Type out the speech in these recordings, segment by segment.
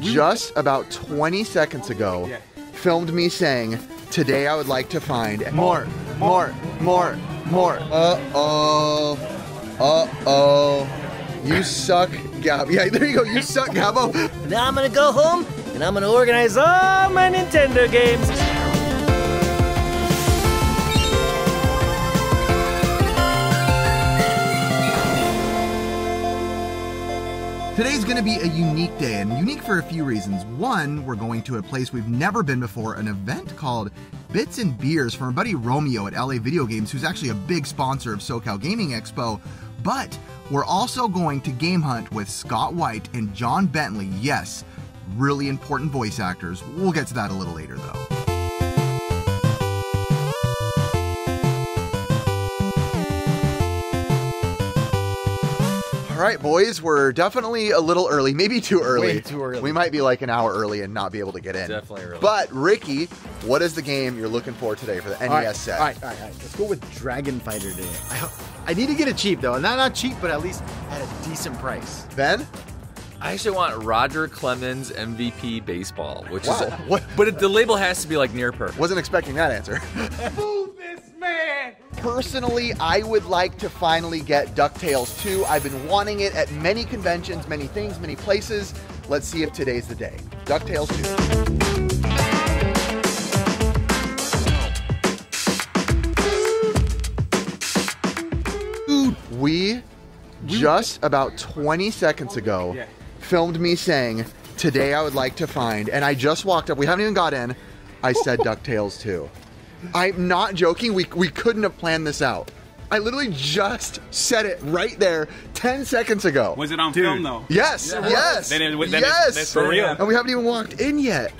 just about 20 seconds ago filmed me saying, today I would like to find more. Uh-oh. You suck, Gabo. Yeah, there you go. You suck, Gabo. Now I'm going to go home, and I'm going to organize all my Nintendo games. Today's gonna be a unique day, and unique for a few reasons. One, we're going to a place we've never been before, an event called Bits and Beers from our buddy Romeo at LA Video Games, who's actually a big sponsor of SoCal Gaming Expo. But we're also going to game hunt with Scott White and John Bentley. Yes, really important voice actors. We'll get to that a little later, though. All right, boys, we're definitely a little early, maybe too early. Way too early. We might be like an hour early and not be able to get in. Definitely early. But, Ricky, what is the game you're looking for today for the NES set? All right. Let's go with Dragon Fighter today. I need to get it cheap, though. Not cheap, but at least at a decent price. Ben? I actually want Roger Clemens MVP Baseball, which is... What? But the label has to be, like, near perfect. Wasn't expecting that answer. Move this man! Personally, I would like to finally get DuckTales 2. I've been wanting it at many conventions, many things, many places. Let's see if today's the day. DuckTales 2. Dude, we just about 20 seconds ago filmed me saying, today I would like to find, and I just walked up, we haven't even got in, I said DuckTales 2. I'm not joking, we couldn't have planned this out. I literally just said it right there 10 seconds ago. Was it on film though? Yes, yes, yes. That's for real. And we haven't even walked in yet.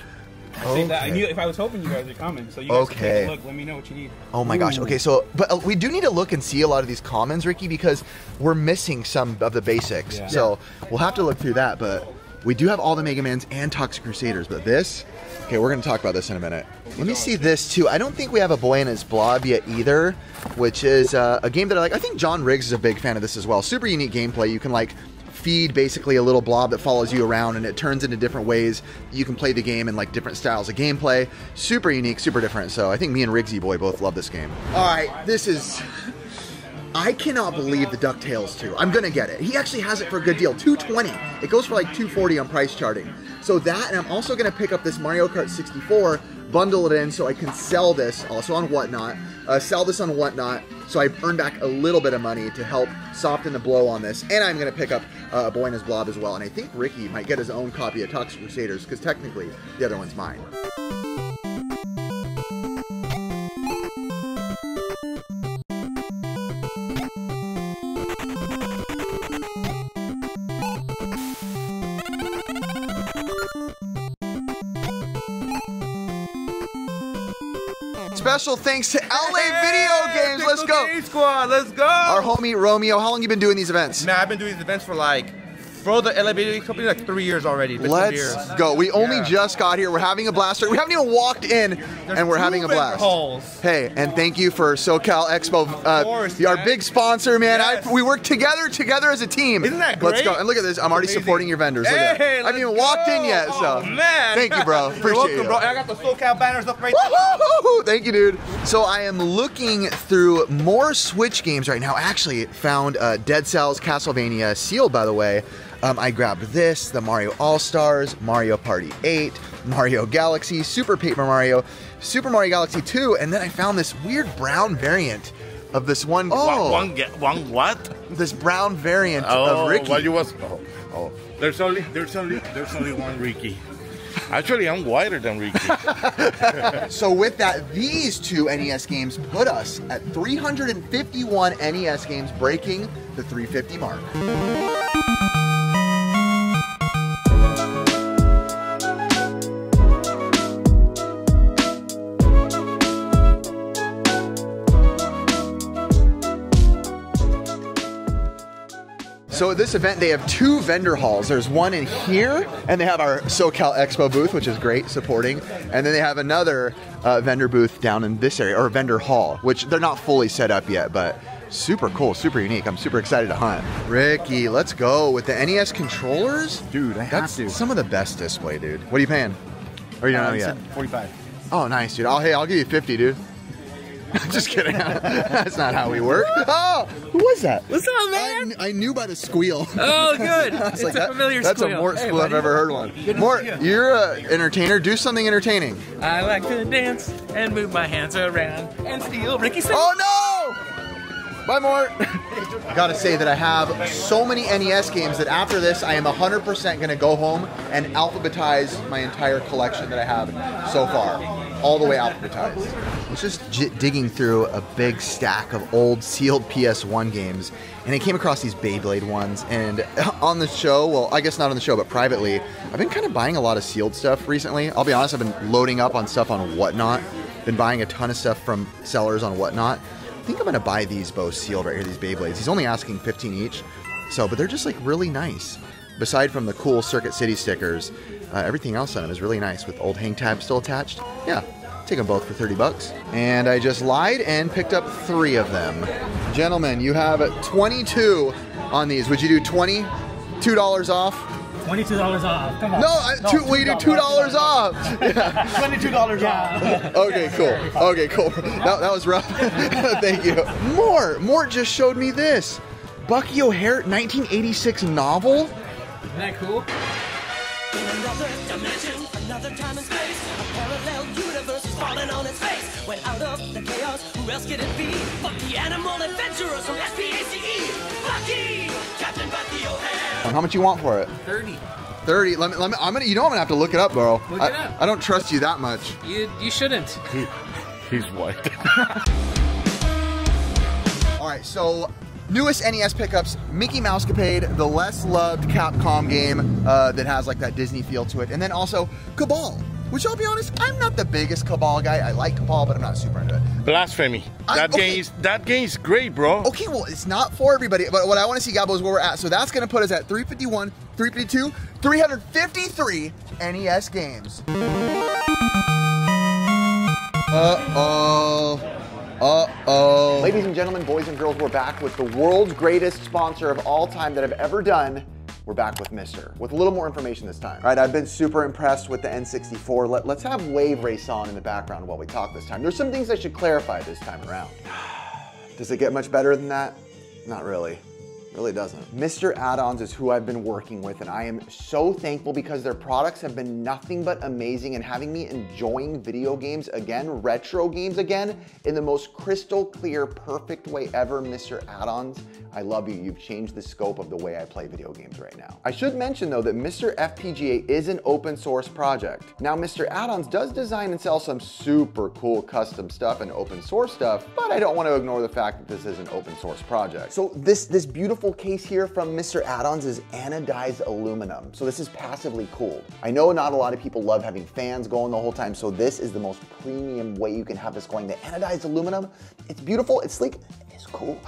I knew if I was hoping you guys were coming, so you guys can take a look, let me know what you need. Oh my gosh, okay, so, but we do need to look and see a lot of these commons, Ricky, because we're missing some of the basics. Yeah. So we'll have to look through that, but we do have all the Mega Mans and Toxic Crusaders, but this, okay, we're gonna talk about this in a minute. Let me see this too. I don't think we have A Boy and His Blob yet either, which is a game that I like. I think John Riggs is a big fan of this as well. Super unique gameplay. You can like feed basically a little blob that follows you around and it turns into different ways. You can play the game in like different styles of gameplay. Super unique, super different. So I think me and Riggsy Boy both love this game. All right, this is... I cannot believe the DuckTales 2. I'm gonna get it. He actually has it for a good deal, $220. It goes for like $240 on price charting. So that, and I'm also gonna pick up this Mario Kart 64, bundle it in so I can sell this also on Whatnot. Sell this on Whatnot so I earn back a little bit of money to help soften the blow on this. And I'm gonna pick up A Boy and His Blob as well. And I think Ricky might get his own copy of Toxic Crusaders because technically the other one's mine. Special thanks to LA Video Games. Let's go. Game Squad. Let's go. Our homie Romeo. How long have you been doing these events? Man, I've been doing these events for the LA Video Games company like 3 years already. Let's go. We only just got here. We're having a blast. We haven't even walked in, and we're having a blast. Holes. Hey, and thank you for SoCal Expo, our big sponsor, man. Yes. We work together as a team. Isn't that great? Let's go. And look at this. I'm already supporting your vendors. Look at that. I haven't even walked in yet. So man. Thank you, bro. Appreciate you. Bro. And I got the SoCal banners up right there. Thank you, dude. So I am looking through more Switch games right now. I actually found Dead Cells, Castlevania, sealed by the way. I grabbed this, the Mario All-Stars, Mario Party 8, Mario Galaxy, Super Paper Mario, Super Mario Galaxy 2, and then I found this weird brown variant of this one. What? This brown variant of Ricky. There's only one Ricky. Actually, I'm whiter than Ricky. So with that, these two NES games put us at 351 NES games, breaking the 350 mark. So at this event, they have two vendor halls. There's one in here, and they have our SoCal Expo booth, which is great, supporting. And then they have another vendor booth down in this area, or vendor hall, which they're not fully set up yet, but Super cool, super unique. I'm super excited to hunt. Ricky, let's go with the NES controllers? Dude, that's some of the best display, dude. What are you paying? Or you don't know yet? 45. Oh, nice, dude. Hey, I'll give you 50, dude. Just kidding. That's not how we work. Oh, who was that? What's up, man? I knew by the squeal. Oh, good. It's like, that's a familiar squeal. That's a Mort squeal I've ever heard one. Mort, you're an entertainer. Do something entertaining. I like to dance and move my hands around and steal Ricky's. Oh, no! Bye, Mort. I gotta say that I have so many NES games that after this, I am 100% gonna go home and alphabetize my entire collection that I have so far. All the way alphabetized. I was just digging through a big stack of old sealed PS1 games, and I came across these Beyblade ones, and on the show, well, I guess not on the show, but privately, I've been kind of buying a lot of sealed stuff recently. I'll be honest, I've been loading up on stuff on Whatnot, been buying a ton of stuff from sellers on Whatnot. I think I'm gonna buy these both sealed right here, these Beyblades. He's only asking 15 each, so, but they're just like really nice. Beside from the cool Circuit City stickers, everything else on them is really nice with old hang tabs still attached. Yeah, take them both for 30 bucks. And I just lied and picked up 3 of them. Gentlemen, you have 22 on these. Would you do 20? $2 off? $22 off, come on. No, will you do $2 off? Yeah. $22 off. Okay, cool. Okay, cool. That was rough. Thank you. Mort just showed me this. Bucky O'Hare 1986 novel. Isn't that cool? In another dimension, another time and space, a parallel universe is falling on its face. When out of the chaos, who else could it be? Bucky Animal Adventurers from SPACE! Bucky! Captain Bucky O'Hare! How much you want for it? 30. 30. Let me you know I'm gonna have to look it up, bro. Look it up. I don't trust you that much. You shouldn't. He's white. Alright, so newest NES pickups, Mickey Mousecapade, the less loved Capcom game that has like that Disney feel to it. And then also Cabal, which I'll be honest, I'm not the biggest Cabal guy. I like Cabal, but I'm not super into it. Blasphemy. That game is great, bro. Okay, well, it's not for everybody, but what I want to see, Gabo, is where we're at. So that's going to put us at 351, 352, 353 NES games. Uh-oh. Uh-oh. Ladies and gentlemen, boys and girls, we're back with the world's greatest sponsor of all time that I've ever done. We're back with Mr. with a little more information this time. All right, I've been super impressed with the N64. Let's have Wave Race on in the background while we talk this time. There's some things I should clarify this time around. Does it get much better than that? Not really. Really doesn't. Mr. Add-ons is who I've been working with, and I am so thankful because their products have been nothing but amazing and having me enjoying video games again, retro games again, in the most crystal clear, perfect way ever. Mr. Add-ons, I love you. You've changed the scope of the way I play video games right now. I should mention though that Mr. FPGA is an open source project. Now, Mr. Add-ons does design and sell some super cool custom stuff and open source stuff, but I don't want to ignore the fact that this is an open source project. So this beautiful case here from Mr. Add-ons is anodized aluminum. So this is passively cooled. I know not a lot of people love having fans going the whole time, so this is the most premium way you can have this going. The anodized aluminum, it's beautiful, it's sleek, it's cool.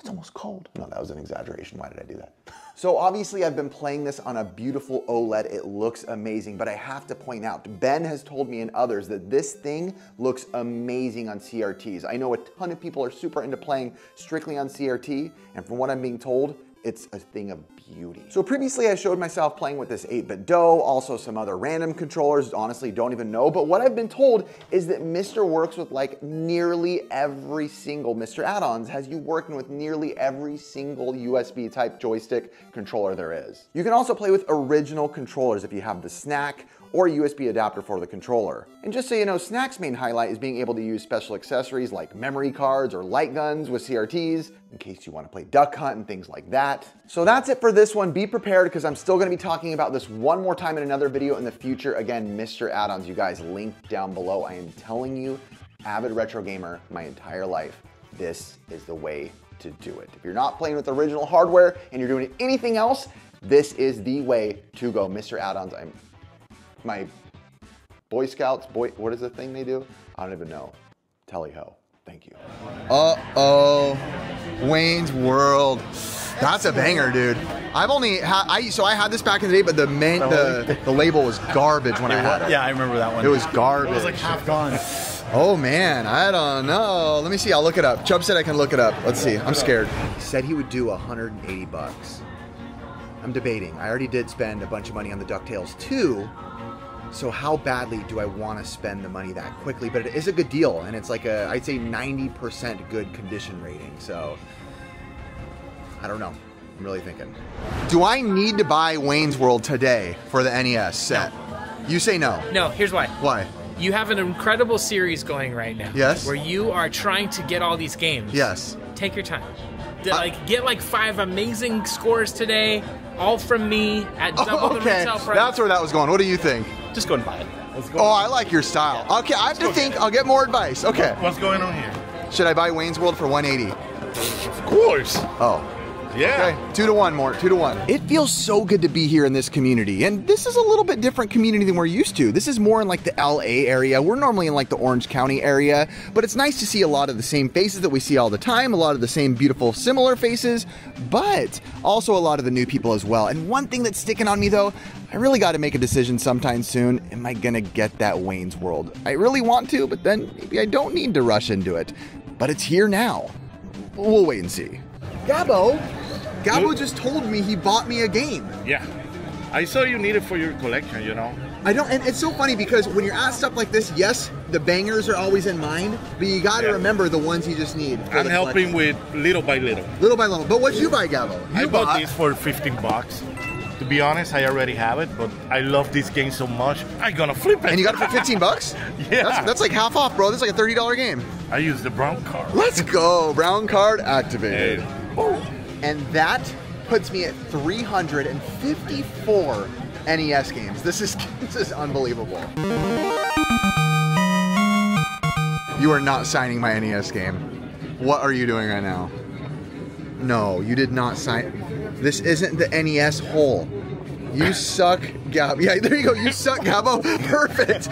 It's almost cold. No, that was an exaggeration. Why did I do that? So obviously I've been playing this on a beautiful OLED. It looks amazing, but I have to point out, Ben has told me and others that this thing looks amazing on CRTs. I know a ton of people are super into playing strictly on CRT, and from what I'm being told, it's a thing of beauty. So previously I showed myself playing with this 8-bit DOE, also some other random controllers, honestly don't even know, but what I've been told is that Mr. works with like nearly every single, Mr. Add-ons has you working with nearly every single USB type joystick controller there is. You can also play with original controllers if you have the snack, or a USB adapter for the controller. And just so you know, Snack's main highlight is being able to use special accessories like memory cards or light guns with CRTs, in case you want to play Duck Hunt and things like that. So that's it for this one. Be prepared, because I'm still going to be talking about this one more time in another video in the future. Again, Mr. Add-ons, you guys, link down below. I am telling you, avid retro gamer my entire life, this is the way to do it. If you're not playing with original hardware and you're doing anything else, this is the way to go. Mr. Add-ons, my Boy Scouts, what is the thing they do? I don't even know. Tally ho. Thank you. Uh-oh. Wayne's World. That's a banger, dude. I've only had, so I had this back in the day, but the label was garbage when I had it. Yeah, I remember that one. It was garbage. It was like half gone. Oh man, I don't know. Let me see, I'll look it up. Chubb said I can look it up. Let's see, I'm scared. He said he would do 180 bucks. I'm debating. I already did spend a bunch of money on the DuckTales 2, so how badly do I want to spend the money that quickly? But it is a good deal, and it's like a, I'd say 90% good condition rating, so I don't know. I'm really thinking. Do I need to buy Wayne's World today for the NES set? No. You say no. No, here's why. Why? You have an incredible series going right now. Yes. Where you are trying to get all these games. Yes. Take your time. Get like 5 amazing scores today, all from me at double the retail price. That's where that was going. What do you think? Just go and buy it. Let's go. Oh, I like your style. Yeah. Okay, I have to think. I'll get more advice. Okay. What's going on here? Should I buy Wayne's World for 180? Of course. Oh. Yeah. Okay. 2-1, Mort. 2-1. It feels so good to be here in this community. And this is a little bit different community than we're used to. This is more in like the LA area. We're normally in like the Orange County area, but it's nice to see a lot of the same faces that we see all the time, a lot of the same beautiful, similar faces, but also a lot of the new people as well. And one thing that's sticking on me though, I really got to make a decision sometime soon. Am I going to get that Wayne's World? I really want to, but then maybe I don't need to rush into it. But it's here now. We'll wait and see. Gabo just told me he bought me a game. Yeah, I saw you need it for your collection, you know. I don't, and it's so funny because when you're asked stuff like this, yes, the bangers are always in mind, but you gotta remember the ones you just need. I'm helping with little by little. Little by little, but what'd you buy, Gabo? I bought this for 15 bucks. To be honest, I already have it, but I love this game so much, I'm gonna flip it. And you got it for 15 bucks? Yeah. That's like half off, bro. That's like a $30 game. I used the brown card. Let's go, brown card activated. Hey. And that puts me at 354 NES games. This is unbelievable. You are not signing my NES game. What are you doing right now? No, you did not sign. This isn't the NES hole. You suck, Gabo. Yeah, there you go. You suck, Gabo. Perfect.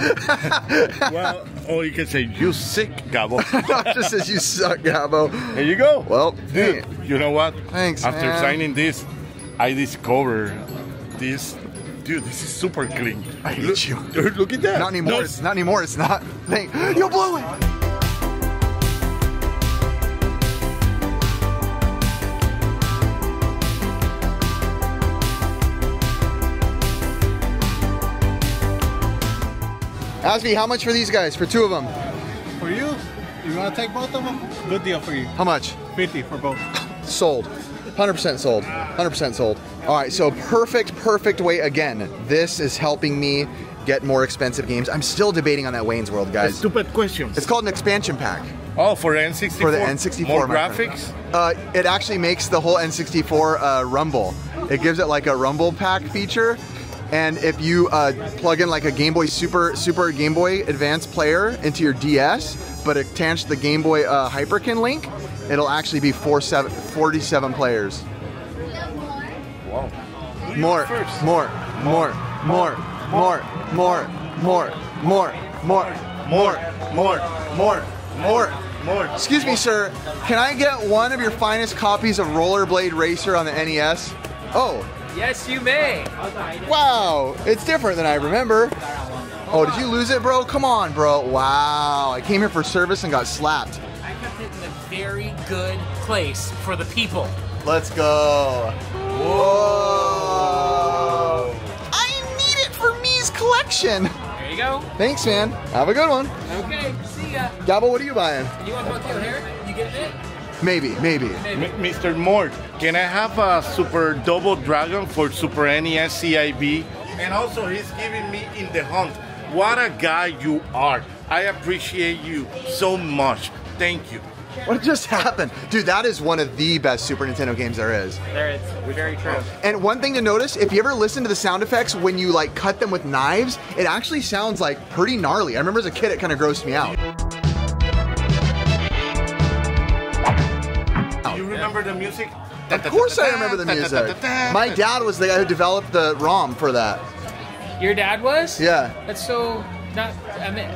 Well, or you can say, you sick, Gabo. It just says, you suck, Gabo. There you go. Well, dude, you know what? Thanks, After signing this, I discovered this. Dude, this is super clean. I hate you. Dude, look at that. Not anymore. No. It's not anymore. It's not. You blew it. Asvi, how much for these guys? For 2 of them? For you? You want to take both of them? Good deal for you. How much? 50 for both. Sold. 100% sold. 100% sold. All right, so perfect weight again. This is helping me get more expensive games. I'm still debating on that Wayne's World, guys. That's stupid questions. It's called an expansion pack. Oh, for N64? For the N64. More graphics? It actually makes the whole N64 rumble. It gives it like a rumble pack feature. And if you plug in like a Game Boy Super Game Boy Advance player into your DS, but attach the Game Boy Hyperkin link, it'll actually be 47 players. Wow. More. Excuse me, sir. Can I get one of your finest copies of Rollerblade Racer on the NES? Oh. Yes, you may. Wow, it's different than I remember. Oh, did you lose it, bro? Come on, bro. Wow, I came here for service and got slapped. I kept it in a very good place for the people. Let's go. Whoa. I need it for me's collection. There you go. Thanks, man. Have a good one. Okay, see ya. Gabo, what are you buying? You want both your hair? You getting it? Maybe. Mr. Mort, can I have a Super Double Dragon for Super NES CIB? And also, he's giving me In the Hunt. What a guy you are. I appreciate you so much. Thank you. What just happened? Dude, that is one of the best Super Nintendo games there is. There is. Very true. And one thing to notice, if you ever listen to the sound effects when you like cut them with knives, it actually sounds like pretty gnarly. I remember as a kid, it kind of grossed me out. The music? Of course I remember the music. My dad was the guy who developed the ROM for that. Your dad was? Yeah. That's so not, I mean,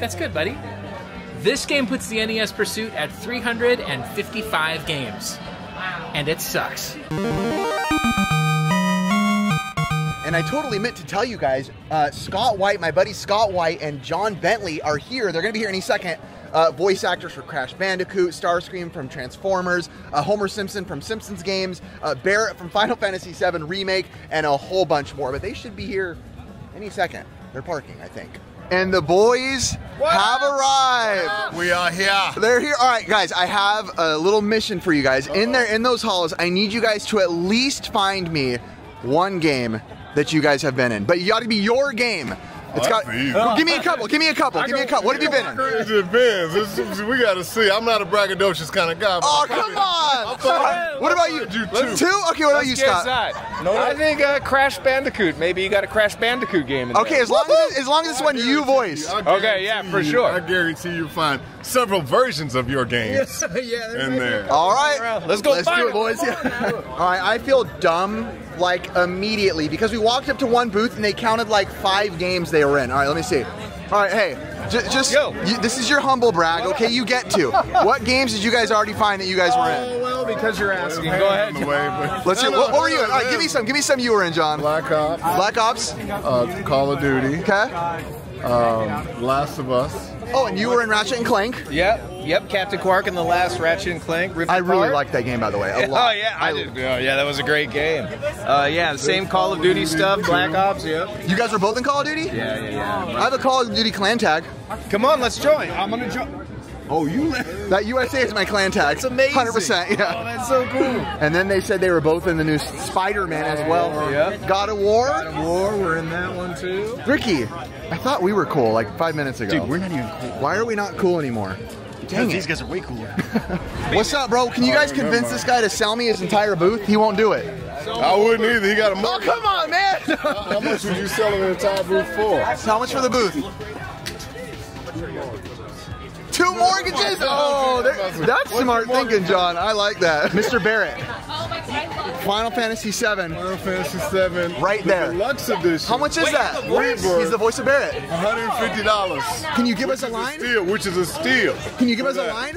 that's good, buddy. This game puts the NES Pursuit at 355 games. And it sucks. And and I totally meant to tell you guys, Scott White, my buddy Scott White, and John Bentley are here. They're going to be here any second. Voice actors for Crash Bandicoot, Starscream from Transformers, Homer Simpson from Simpsons games, Barrett from Final Fantasy VII Remake, and a whole bunch more. But they should be here any second. They're parking, I think. And the boys have arrived. We are here. They're here. All right, guys, I have a little mission for you guys. In there, in those halls, I need you guys to at least find me one game that you guys have been in. But you got to be your game. It's got, well, give me a couple, give me a couple, give me a couple. What have you been in? It depends. We got to see. I'm not a braggadocious kind of guy. Oh, come on. What about you? Two? Okay, what about you, Scott? I think Crash Bandicoot. Maybe you got a Crash Bandicoot game in there. Okay, as long as it's one you voice. Okay, yeah, for sure. I guarantee you'll find several versions of your game in there. All right. Let's go. Let's do it, boys. All right, I feel dumb. Like immediately, because we walked up to one booth and they counted like 5 games they were in. All right, let me see. All right, hey, this is your humble brag, okay? You get to. What games did you guys already find that you guys were in? Oh, well, because you're asking. Go ahead. Let's hear. What were you in? All right, give me some. Give me some you were in, John. Black Ops. Black Ops. Call of Duty. Okay. Last of Us. Oh, and you were in Ratchet and Clank? Yep, Captain Quark in the last Ratchet and Clank. Rift I really liked that game, by the way, a lot. Oh, yeah, I did. Oh, yeah, that was a great game. Yeah, the same Call of Duty stuff, Black Ops, yeah. You guys were both in Call of Duty? Yeah. I have a Call of Duty clan tag. Come on, let's join. I'm going to join. Oh, you left. That USA is my clan tag. That's amazing. 100%, yeah. Oh, that's so cool. And then they said they were both in the new Spider-Man as well. Yep. God of War? God of War, we're in that one too. Ricky, I thought we were cool like 5 minutes ago. Dude, we're not even cool. Why are we not cool anymore? Dang it. These guys are way cooler. What's up, bro? Can you guys convince this guy to sell me his entire booth? He won't do it. I wouldn't either. He got a market. Oh, come on, man. How much would you sell him an entire booth for? How much for the booth? 2 mortgages? Oh, that's smart thinking, John. I like that. Mr. Barrett. Final Fantasy VII. Final Fantasy VII. Right there. Deluxe edition. How much is that? He's the voice of Barrett. $150. Can you give us a line? Which is a steal. Can you give us a line?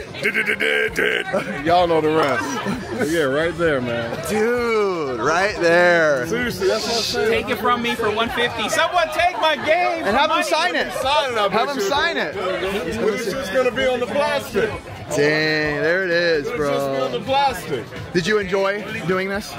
Y'all know the rest. Yeah, right there, man. Dude, right there. Seriously, that's what I'm saying. Take it from me for $150. Someone take my game. And have him sign it. Have him sign it. It's just going to be on the plastic. Dang, there it is, bro. Did you enjoy doing this?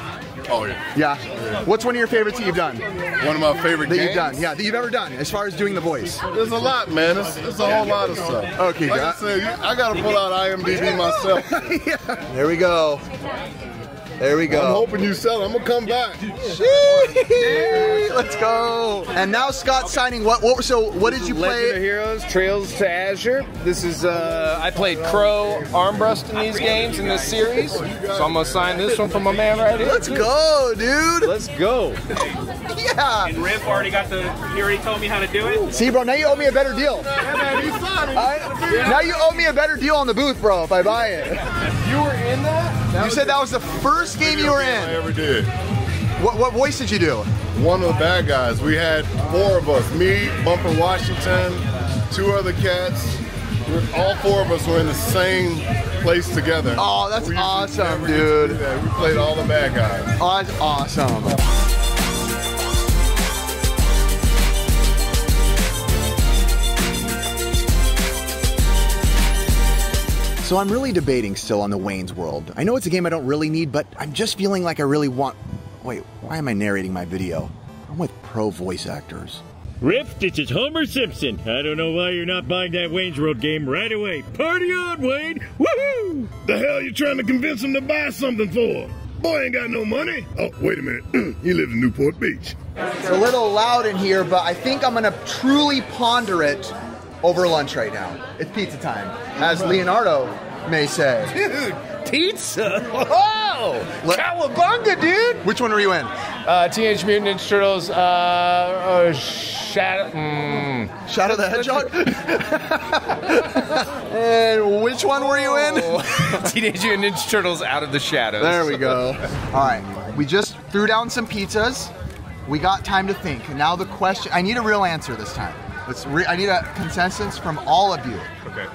Oh, yeah. Yeah. What's one of your favorites that you've done? One of my favorite games? That you've done, yeah, that you've ever done, as far as doing the voice. There's a lot, man. There's a whole lot of stuff. Okay, like I said, I got to pull out IMDb myself. Yeah. There we go. There we go. I'm hoping you sell it. I'm going to come back. Let's go. And now Scott's signing what so what did you play? Legend of Heroes, Trails to Azure. This is, I played Crow, Armbrust in these games in this series. So I'm going to sign this one for my man right here. Let's go, dude. Let's go. Yeah. And Riff already got he already told me how to do it. See, bro, now you owe me a better deal. Now you owe me a better deal on the booth, bro, if I buy it. You were in that? You said that was the first game you were in. I ever did. What voice did you do? One of the bad guys. We had 4 of us. Me, Bumper Washington, 2 other cats. All 4 of us were in the same place together. Oh, that's awesome, dude. We played all the bad guys. Oh, that's awesome. So I'm really debating still on the Wayne's World. I know it's a game I don't really need, but I'm just feeling like I really want... Wait, why am I narrating my video? I'm with pro voice actors. Riff, this is Homer Simpson. I don't know why you're not buying that Wayne's World game right away. Party on, Wayne! Woohoo! The hell you trying to convince him to buy something for? Boy ain't got no money. Oh, wait a minute. He lives in Newport Beach. It's a little loud in here, but I think I'm gonna truly ponder it over lunch right now. It's pizza time, as Leonardo may say. Dude, pizza! Whoa! Cowabunga, dude! Which one were you in? Teenage Mutant Ninja Turtles, Shadow the Hedgehog? And which one were you in? Teenage Mutant Ninja Turtles Out of the Shadows. There we go. Alright, we just threw down some pizzas. We got time to think. Now the question, I need a real answer this time. I need a consensus from all of you,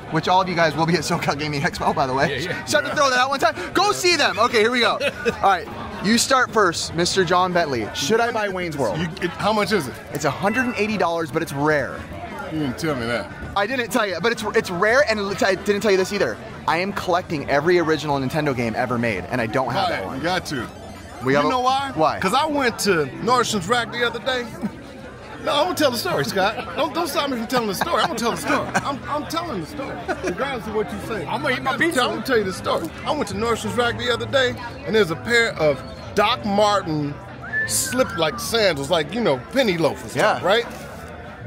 which all of you guys will be at SoCal Gaming Expo, by the way. Just have to throw that out one time. Go see them. Okay, here we go. All right. You start first, Mr. John Bentley. Should I buy Wayne's World? How much is it? It's $180, but it's rare. You didn't tell me that. I didn't tell you, but it's rare, and I didn't tell you this either. I am collecting every original Nintendo game ever made, and I don't have that one. You got to. You know why? Why? Because I went to Nordstrom's Rack the other day. No, I'm going to tell the story, Scott. Don't stop me from telling the story. I'm going to tell the story. I'm telling the story, regardless of what you say. I'm going to eat my pizza. I'm going to tell you the story. I went to Nordstrom's Rack the other day, and there's a pair of Doc Martin slip-like sandals, like, you know, penny loafers, right?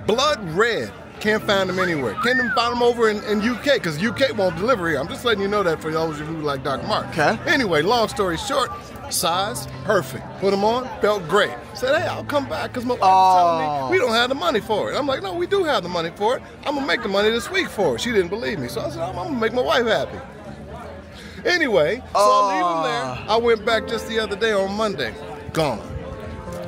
Blood red. Can't find them anywhere. Can't even find them over in UK, because UK won't deliver here. I'm just letting you know that for y'all who like Doc Martin. Okay. Anyway, long story short, size, perfect. Put them on, felt great. Said, hey, I'll come back, because my wife was telling me we don't have the money for it. I'm like, no, we do have the money for it. I'm going to make the money this week for it. She didn't believe me, so I said, I'm going to make my wife happy. Anyway, so I leave them there. I went back just the other day on Monday. Gone.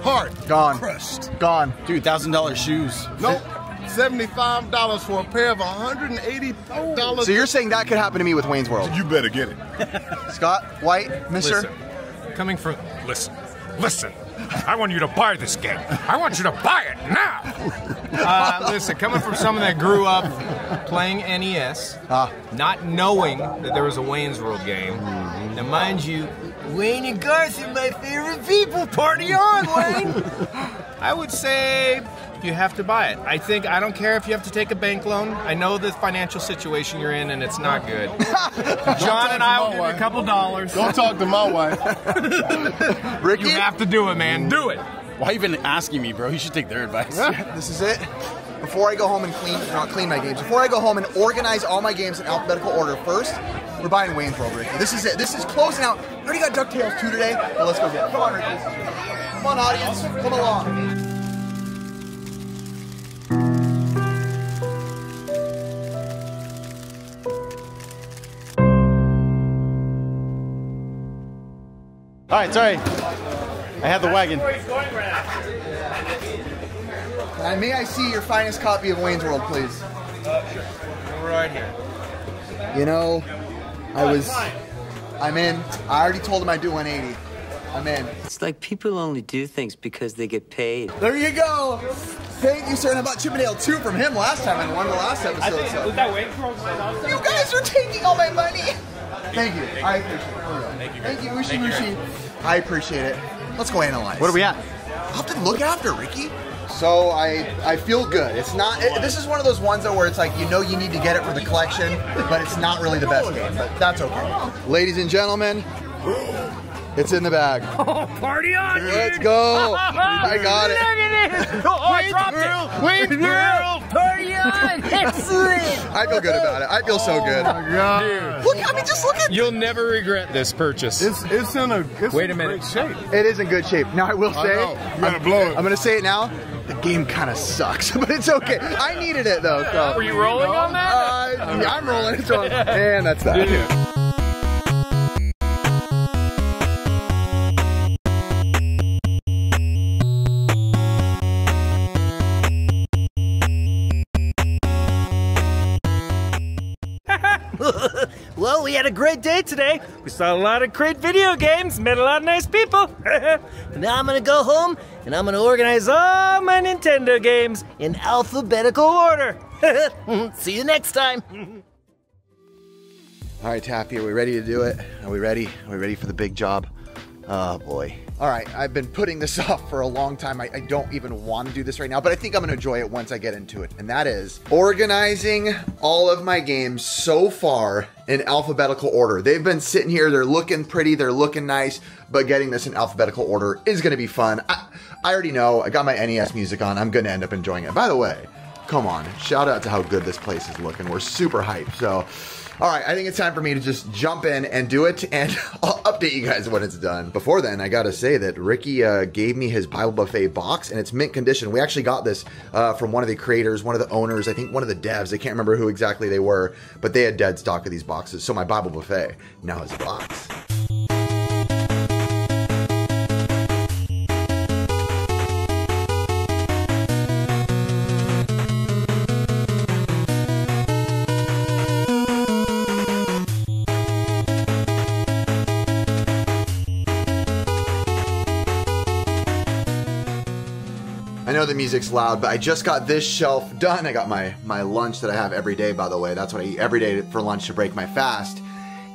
Heart. Gone. Crushed. Gone. Dude, $1,000 shoes. Nope. $75 for a pair of $180. So you're saying that could happen to me with Wayne's World? You better get it. Scott White, Mr. Listen. I want you to buy this game. I want you to buy it now. Listen, coming from someone that grew up playing NES, not knowing that there was a Wayne's World game. Now, mind you, Wayne and Garth are my favorite people. Party on, Wayne. I would say you have to buy it. I think, I don't care if you have to take a bank loan. I know the financial situation you're in and it's not good. John and I will give you a couple dollars. Don't talk to my wife. Ricky? You have to do it, man. Do it. Why even asking me, bro? You should take their advice. Yeah. This is it. Before I go home and before I go home and organize all my games in alphabetical order first, we're buying Wayne's World, Ricky. This is it. This is closing out. We already got DuckTales 2 today. Well, let's go get it. Come on, Ricky. Come on, audience. Come along. Alright, sorry. I have the wagon. May I see your finest copy of Wayne's World, please? Sure. We're right here. You know, I'm in. I already told him I'd do 180. I'm in. It's like people only do things because they get paid. There you go! Thank you, sir. And I bought Chippendale 2 from him last time and won the last episode. I think, was that Wayne's World? You guys are taking all my money! Thank you. I appreciate it. Thank you, Ushi. I appreciate it. Let's go analyze. What are we at? I'll have to look after, Ricky. So I feel good. It's not. This is one of those ones though where it's like, you know, you need to get it for the collection, but it's not really the best game. But that's okay. Ladies and gentlemen, it's in the bag. Oh, party on! Let's go! I got it. Oh, I dropped it. Wayne's World, party on! Excellent! I feel good about it. I feel so good. Oh my God. Dude. Look, I mean, just look at. You'll never regret this purchase. It's in a. It's Wait a minute. Great shape. It is in good shape. Now I will say. You're gonna blow it. I'm gonna say it now. The game kind of sucks, but it's okay. I needed it though. So. Were you rolling on that? Yeah, I'm rolling. So, and that's that. Dude. Well, we had a great day today. We saw a lot of great video games, met a lot of nice people. And now I'm gonna go home and I'm gonna organize all my Nintendo games in alphabetical order. See you next time. All right, Taffy, are we ready to do it? Are we ready? Are we ready for the big job? Oh boy. All right, I've been putting this off for a long time. I don't even want to do this right now, but I think I'm gonna enjoy it once I get into it. And that is organizing all of my games so far in alphabetical order. They've been sitting here, they're looking pretty, they're looking nice, but getting this in alphabetical order is gonna be fun. I already know, I got my NES music on, I'm gonna end up enjoying it. By the way, come on, shout out to how good this place is looking. We're super hyped, so. All right, I think it's time for me to just jump in and do it, and I'll update you guys when it's done. Before then, I gotta say that Ricky gave me his Bible Buffet box, and it's mint condition. We actually got this from one of the creators, one of the owners, I think one of the devs. I can't remember who exactly they were, but they had dead stock of these boxes. So my Bible Buffet now is a box. know the music's loud, but I just got this shelf done. I got my lunch that I have every day, by the way. That's what I eat every day for lunch to break my fast.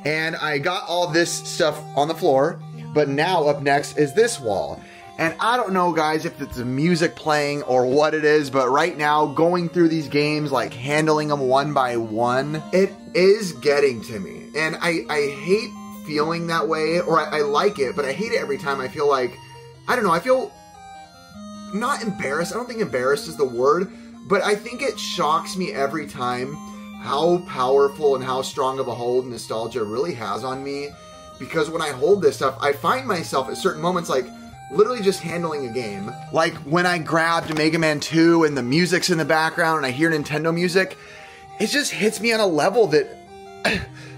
And I got all this stuff on the floor, but now up next is this wall. And I don't know, guys, if it's the music playing or what it is, but right now, going through these games, like handling them one by one, it is getting to me. And I hate feeling that way, or I like it, but I hate it every time. I feel like, I don't know, I feel not embarrassed. I don't think embarrassed is the word, but I think it shocks me every time how powerful and how strong of a hold nostalgia really has on me. Because when I hold this stuff, I find myself at certain moments like literally just handling a game. Like when I grabbed Mega Man 2 and the music's in the background and I hear Nintendo music, it just hits me on a level that,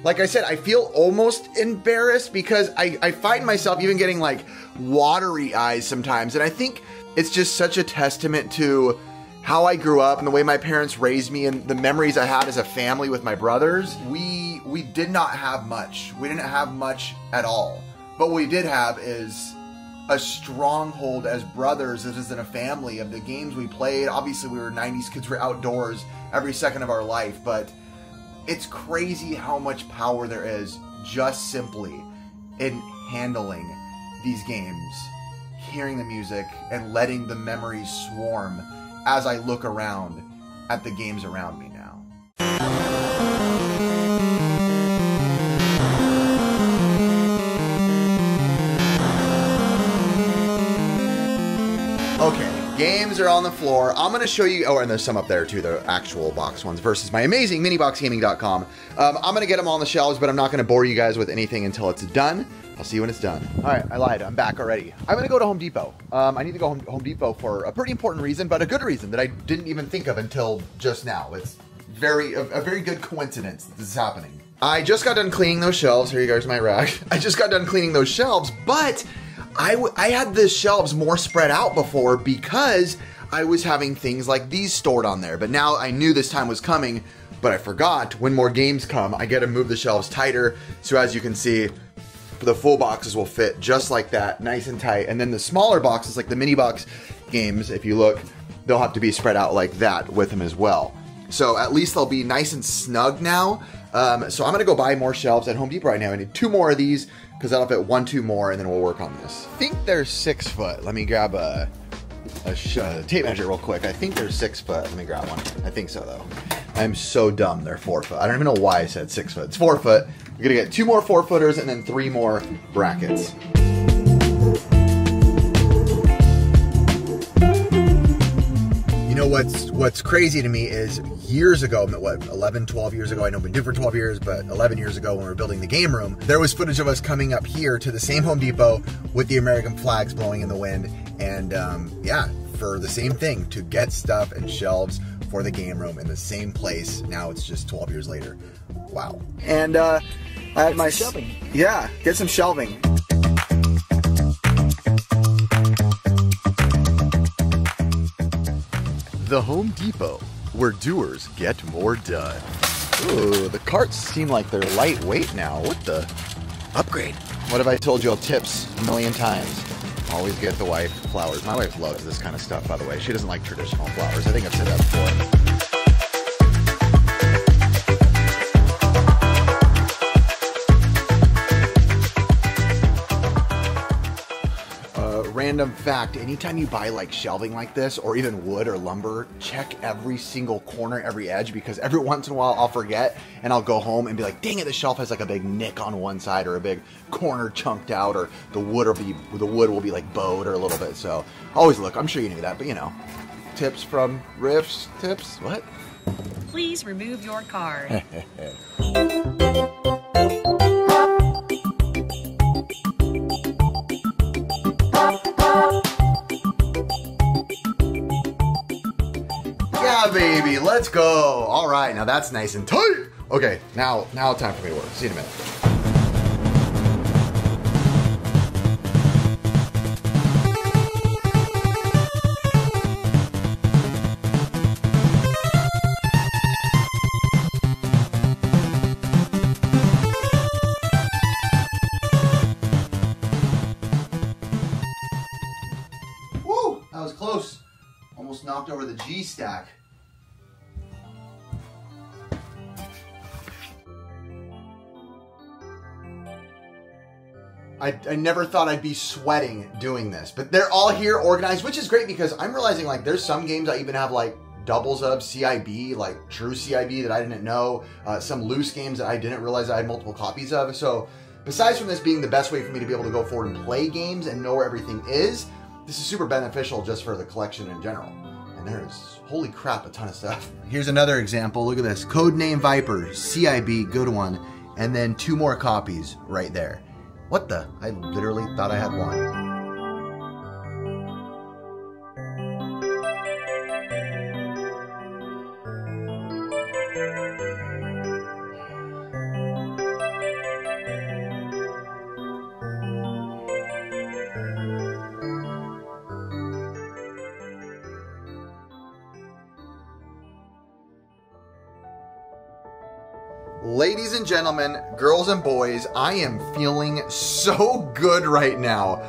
like I said, I feel almost embarrassed because I find myself even getting like watery eyes sometimes. And I think it's just such a testament to how I grew up and the way my parents raised me and the memories I had as a family with my brothers. We did not have much. We didn't have much at all. But what we did have is a stronghold as brothers, as in a family, of the games we played. Obviously we were 90s kids, we were outdoors every second of our life, but it's crazy how much power there is just simply in handling these games, hearing the music, and letting the memories swarm as I look around at the games around me now. Okay, games are on the floor. I'm gonna show you, oh, and there's some up there too, the actual box ones versus my amazing miniboxgaming.com. I'm gonna get them on the shelves, but I'm not gonna bore you guys with anything until it's done. I'll see you when it's done. All right, I lied, I'm back already. I'm gonna go to Home Depot. I need to go Home Depot for a pretty important reason, but a good reason that I didn't even think of until just now. It's a very good coincidence that this is happening. I just got done cleaning those shelves. Here you guys, my rack. I just got done cleaning those shelves, but I had the shelves more spread out before because I was having things like these stored on there, but now I knew this time was coming, but I forgot. When more games come, I get to move the shelves tighter, so as you can see, the full boxes will fit just like that, nice and tight. And then the smaller boxes, like the mini box games, if you look, they'll have to be spread out like that with them as well. So at least they'll be nice and snug now. So I'm gonna go buy more shelves at Home Depot right now. I need 2 more of these because that'll fit 1, 2 more, and then we'll work on this. I think they're 6 foot. Let me grab a tape measure real quick. I think they're 6 foot. Let me grab one. I think so though. I'm so dumb, they're 4 foot. I don't even know why I said 6 foot. It's 4 foot. We're gonna get 2 more 4-footers and then 3 more brackets. You know what's crazy to me is years ago, what, 11, 12 years ago, I know I've been doing it for 12 years, but 11 years ago when we were building the game room, there was footage of us coming up here to the same Home Depot with the American flags blowing in the wind, and yeah, for the same thing, to get stuff and shelves for the game room in the same place. Now it's just 12 years later. Wow. And I had my shelving. Yeah, get some shelving. The Home Depot, where doers get more done. Ooh, the carts seem like they're lightweight now. What the? Upgrade. What have I told you? Tips a million times. Always get the wife flowers. My wife loves this kind of stuff, by the way. She doesn't like traditional flowers. I think I've said that before. Random fact, anytime you buy like shelving like this, or even wood or lumber, check every single corner, every edge, because every once in a while I'll forget and I'll go home and be like, dang it, the shelf has like a big nick on one side or a big corner chunked out, or the wood will be like bowed or a little bit. So always look. I'm sure you knew that, but you know, tips from Riff's tips. What? Please remove your card. Yeah, baby, let's go. All right, now that's nice and tight. Okay, now time for me to work. See you in a minute. knocked over the G stack. I never thought I'd be sweating doing this, but they're all here organized, which is great because I'm realizing like there's some games I even have like doubles of CIB, like true CIB that I didn't know, some loose games that I didn't realize I had multiple copies of. So besides from this being the best way for me to be able to go forward and play games and know where everything is, this is super beneficial just for the collection in general. And there's, holy crap, a ton of stuff. Here's another example. Look at this. Codename Viper, CIB, good one. And then two more copies right there. What the? I literally thought I had one. Ladies and gentlemen, girls and boys, I am feeling so good right now.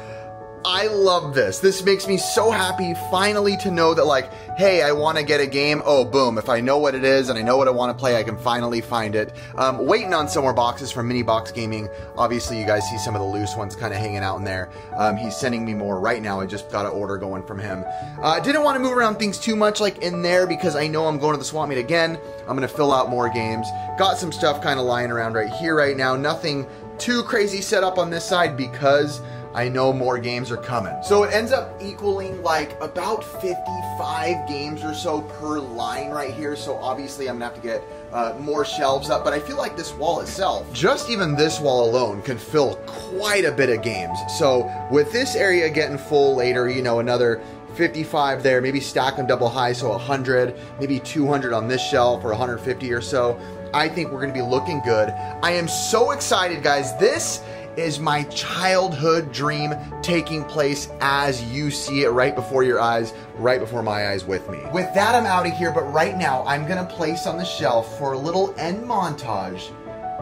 I love this. This makes me so happy finally to know that like, hey, I want to get a game. Oh, boom. If I know what it is and I know what I want to play, I can finally find it. Waiting on some more boxes from Mini Box Gaming. Obviously, you guys see some of the loose ones kind of hanging out in there. He's sending me more right now. I just got an order going from him. I didn't want to move around things too much like in there because I know I'm going to the swap meet again. I'm going to fill out more games. Got some stuff kind of lying around right here right now. Nothing too crazy set up on this side because I know more games are coming. So it ends up equaling like about 55 games or so per line right here. So obviously I'm gonna have to get more shelves up, but I feel like this wall itself, just even this wall alone can fill quite a bit of games. So with this area getting full later, you know, another 55 there, maybe stack them double high. So 100, maybe 200 on this shelf or 150 or so. I think we're gonna be looking good. I am so excited, guys. This is my childhood dream taking place as you see it right before your eyes, right before my eyes with me. With that, I'm out of here, but right now I'm gonna place on the shelf for a little end montage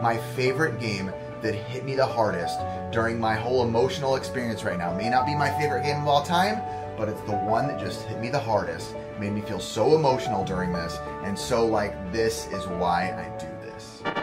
my favorite game that hit me the hardest during my whole emotional experience right now. It may not be my favorite game of all time, but it's the one that just hit me the hardest, made me feel so emotional during this, and so like, this is why I do this.